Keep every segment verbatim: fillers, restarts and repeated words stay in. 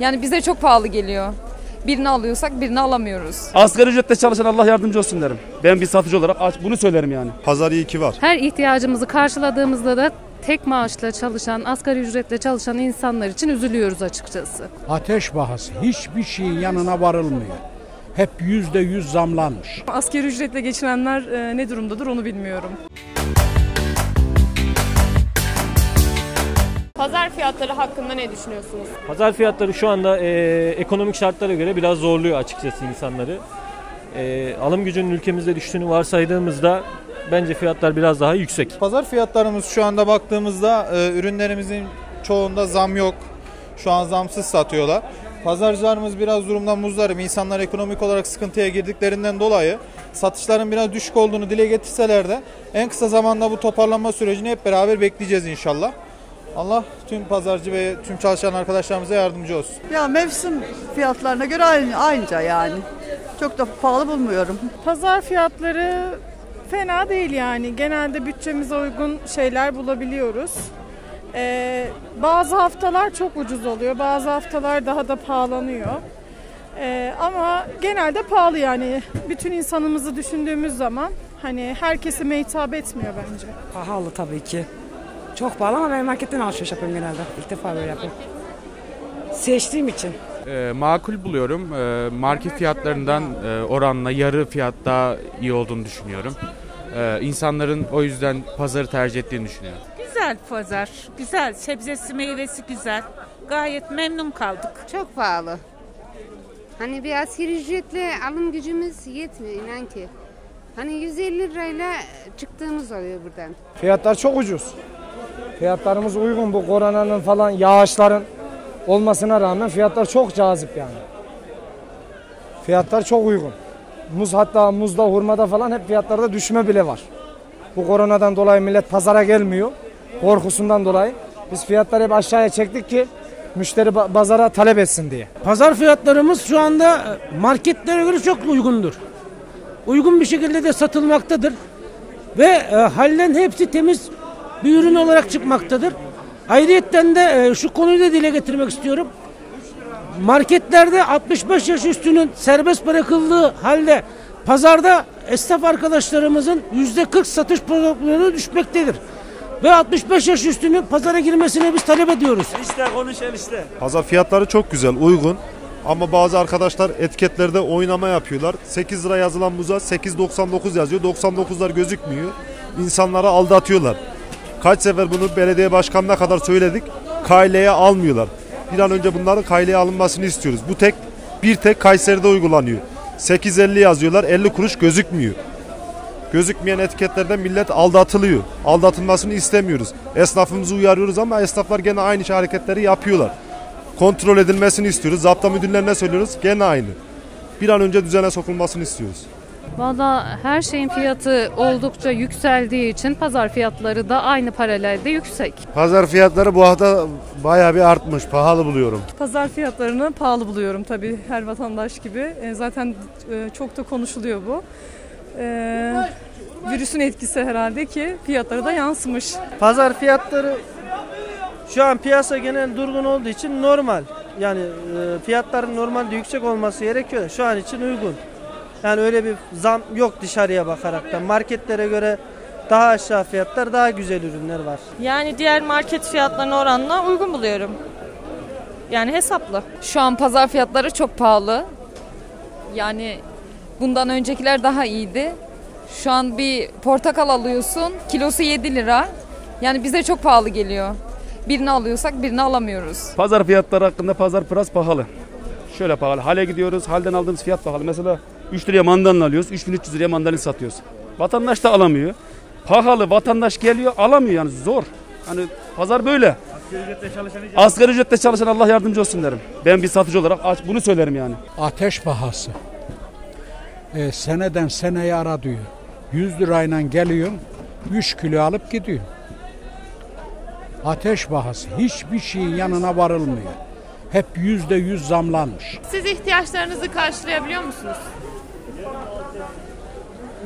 Yani bize çok pahalı geliyor. Birini alıyorsak birini alamıyoruz. Asgari ücretle çalışan Allah yardımcı olsun derim. Ben bir satıcı olarak bunu söylerim yani. Pazar iyi ki var. Her ihtiyacımızı karşıladığımızda da tek maaşla çalışan, asgari ücretle çalışan insanlar için üzülüyoruz açıkçası. Ateş bahası, hiçbir şeyin yanına varılmıyor. Hep yüzde yüz zamlanmış. Asgari ücretle geçinenler ne durumdadır onu bilmiyorum. Pazar fiyatları hakkında ne düşünüyorsunuz? Pazar fiyatları şu anda e, ekonomik şartlara göre biraz zorluyor açıkçası insanları. E, alım gücünün ülkemizde düştüğünü varsaydığımızda bence fiyatlar biraz daha yüksek. Pazar fiyatlarımız şu anda baktığımızda e, ürünlerimizin çoğunda zam yok. Şu an zamsız satıyorlar. Pazarcılarımız biraz durumdan muzdarip. İnsanlar ekonomik olarak sıkıntıya girdiklerinden dolayı satışların biraz düşük olduğunu dile getirseler de en kısa zamanda bu toparlanma sürecini hep beraber bekleyeceğiz inşallah. Allah tüm pazarcı ve tüm çalışan arkadaşlarımıza yardımcı olsun. Ya mevsim fiyatlarına göre aynı, aynıca yani. Çok da pahalı bulmuyorum. Pazar fiyatları fena değil yani. Genelde bütçemize uygun şeyler bulabiliyoruz. Ee, bazı haftalar çok ucuz oluyor. Bazı haftalar daha da pahalanıyor. Ee, ama genelde pahalı yani. Bütün insanımızı düşündüğümüz zaman hani herkesime hitap etmiyor bence. Pahalı tabii ki. Çok pahalı ama ben marketten alışveriş yapıyorum genelde. İlk defa böyle yapıyorum. Seçtiğim için. E, makul buluyorum. E, market fiyatlarından e, oranla yarı fiyat daha iyi olduğunu düşünüyorum. E, insanların o yüzden pazarı tercih ettiğini düşünüyorum. Güzel pazar. Güzel. Sebzesi, meyvesi güzel. Gayet memnun kaldık. Çok pahalı. Hani bir asgari ücretle alım gücümüz yetmiyor inan ki. Hani yüz elli lirayla çıktığımız oluyor buradan. Fiyatlar çok ucuz. Fiyatlarımız uygun, bu koronanın falan yağışların olmasına rağmen fiyatlar çok cazip yani. Fiyatlar çok uygun. Muz, hatta muzda, hurmada falan hep fiyatlarda düşme bile var. Bu koronadan dolayı millet pazara gelmiyor. Korkusundan dolayı biz fiyatları hep aşağıya çektik ki müşteri pazara talep etsin diye. Pazar fiyatlarımız şu anda marketlere göre çok uygundur. Uygun bir şekilde de satılmaktadır. Ve e, halden hepsi temiz bir ürün olarak çıkmaktadır. Ayrıyeten de şu konuyu da dile getirmek istiyorum. Marketlerde altmış beş yaş üstünün serbest bırakıldığı halde pazarda esnaf arkadaşlarımızın yüzde kırk satış programlarına düşmektedir. Ve altmış beş yaş üstünün pazara girmesini biz talep ediyoruz. İşte konuş el işte. Pazar fiyatları çok güzel, uygun. Ama bazı arkadaşlar etiketlerde oynama yapıyorlar. sekiz lira yazılan muza sekiz doksan dokuz yazıyor. doksan dokuzlar gözükmüyor. İnsanlara aldatıyorlar. Kaç sefer bunu belediye başkanına kadar söyledik. Kayleye almıyorlar. Bir an önce bunların kayleye alınmasını istiyoruz. Bu tek bir tek Kayseri'de uygulanıyor. sekiz elli yazıyorlar. elli kuruş gözükmüyor. Gözükmeyen etiketlerden millet aldatılıyor. Aldatılmasını istemiyoruz. Esnafımızı uyarıyoruz ama esnaflar gene aynı hareketleri yapıyorlar. Kontrol edilmesini istiyoruz. Zapta müdürlerine söylüyoruz. Gene aynı. Bir an önce düzene sokulmasını istiyoruz. Valla her şeyin fiyatı oldukça yükseldiği için pazar fiyatları da aynı paralelde yüksek. Pazar fiyatları bu hafta bayağı bir artmış. Pahalı buluyorum. Pazar fiyatlarını pahalı buluyorum tabii her vatandaş gibi. Zaten çok da konuşuluyor bu. Virüsün etkisi herhalde ki fiyatları da yansımış. Pazar fiyatları şu an piyasa genel durgun olduğu için normal. Yani fiyatların normalde yüksek olması gerekiyor. Şu an için uygun. Yani öyle bir zam yok dışarıya bakarak da. Marketlere göre daha aşağı fiyatlar, daha güzel ürünler var. Yani diğer market fiyatlarına oranla uygun buluyorum. Yani hesaplı. Şu an pazar fiyatları çok pahalı. Yani bundan öncekiler daha iyiydi. Şu an bir portakal alıyorsun, kilosu yedi lira. Yani bize çok pahalı geliyor. Birini alıyorsak birini alamıyoruz. Pazar fiyatları hakkında pazar biraz pahalı. Şöyle pahalı. Hale gidiyoruz, halden aldığımız fiyat pahalı. Mesela üç liraya mandalina alıyoruz, üç bin üç yüz liraya mandalina satıyoruz. Vatandaş da alamıyor. Pahalı, vatandaş geliyor, alamıyor yani zor. Hani pazar böyle. Asgari ücretle çalışan, Asgari ücretle çalışan Allah yardımcı olsun derim. Ben bir satıcı olarak bunu söylerim yani. Ateş pahası. Ee, seneden seneye ara diyor. yüz lirayla geliyorum, üç kilo alıp gidiyor. Ateş pahası. Hiçbir şeyin yanına varılmıyor. Hep yüzde yüz zamlanmış. Siz ihtiyaçlarınızı karşılayabiliyor musunuz?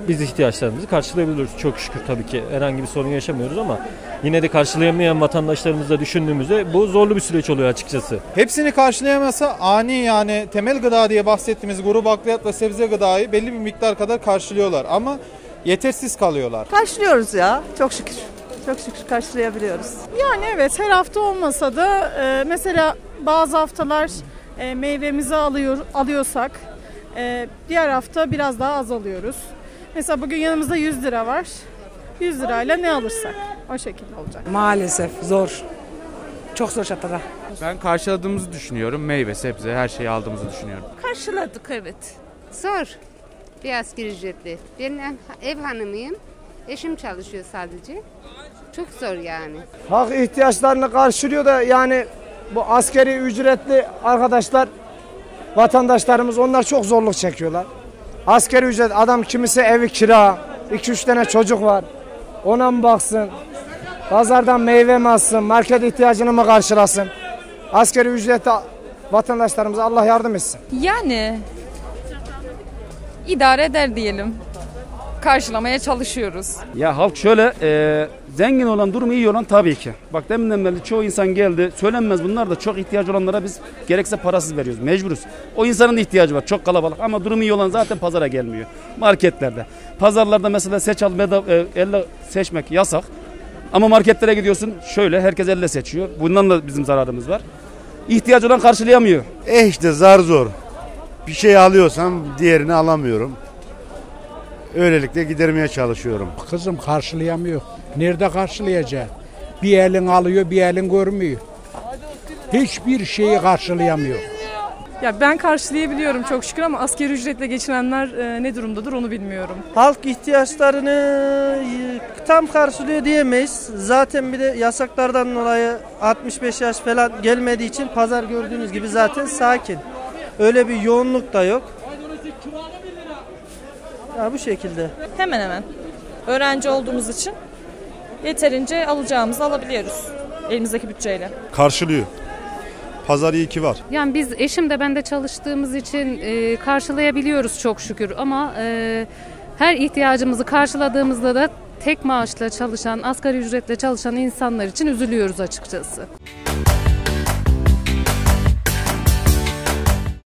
biz ihtiyaçlarımızı karşılayabiliyoruz. Çok şükür tabii ki herhangi bir sorun yaşamıyoruz ama yine de karşılayamayan vatandaşlarımızla düşündüğümüzde bu zorlu bir süreç oluyor açıkçası. Hepsini karşılayamasa ani yani temel gıda diye bahsettiğimiz guru bakliyat ve sebze gıdayı belli bir miktar kadar karşılıyorlar ama yetersiz kalıyorlar. Karşılıyoruz ya, çok şükür. Çok şükür karşılayabiliyoruz. Yani evet, her hafta olmasa da e, mesela bazı haftalar e, meyvemizi alıyor alıyorsak e, diğer hafta biraz daha az alıyoruz. Mesela bugün yanımızda yüz lira var. yüz lirayla ne alırsak o şekilde olacak. Maalesef zor. Çok zor şartlarda. Ben karşıladığımızı düşünüyorum. Meyve, sebze her şeyi aldığımızı düşünüyorum. Karşıladık evet. Zor. Bir asgari ücretli. Ben ev hanımıyım. Eşim çalışıyor sadece. Çok zor yani. Halk ihtiyaçlarını karşılıyor da yani bu asgari ücretli arkadaşlar, vatandaşlarımız onlar çok zorluk çekiyorlar. Asgari ücret adam kimisi evi kira, iki üç tane çocuk var. Ona mı baksın? Pazardan meyve mi alsın? Market ihtiyacını mı karşılasın? Asgari ücretli vatandaşlarımıza Allah yardım etsin. Yani idare eder diyelim. Karşılamaya çalışıyoruz. Ya halk şöyle, e, zengin olan durumu iyi olan tabii ki. Bak deminden beri çoğu insan geldi, söylenmez bunlar da çok ihtiyacı olanlara biz gerekse parasız veriyoruz, mecburuz. O insanın da ihtiyacı var, çok kalabalık ama durumu iyi olan zaten pazara gelmiyor. Marketlerde, pazarlarda mesela seç al, e, elle seçmek yasak ama marketlere gidiyorsun şöyle herkes elle seçiyor. Bundan da bizim zararımız var. İhtiyacı olan karşılayamıyor. E işte zar zor. Bir şey alıyorsam diğerini alamıyorum. Öylelikle gidermeye çalışıyorum. Kızım karşılayamıyor. Nerede karşılayacak? Bir elin alıyor, bir elin görmüyor. Hiçbir şeyi karşılayamıyor. Ya ben karşılayabiliyorum çok şükür ama asgari ücretle geçinenler e, ne durumdadır onu bilmiyorum. Halk ihtiyaçlarını tam karşılıyor diyemeyiz. Zaten bir de yasaklardan dolayı altmış beş yaş falan gelmediği için pazar gördüğünüz gibi zaten sakin. Öyle bir yoğunluk da yok. Ya bu şekilde. Hemen hemen. Öğrenci olduğumuz için yeterince alacağımızı alabiliyoruz elimizdeki bütçeyle. Karşılıyor. Pazar iyi ki var. Yani biz eşim de ben de çalıştığımız için e, karşılayabiliyoruz çok şükür ama e, her ihtiyacımızı karşıladığımızda da tek maaşla çalışan, asgari ücretle çalışan insanlar için üzülüyoruz açıkçası.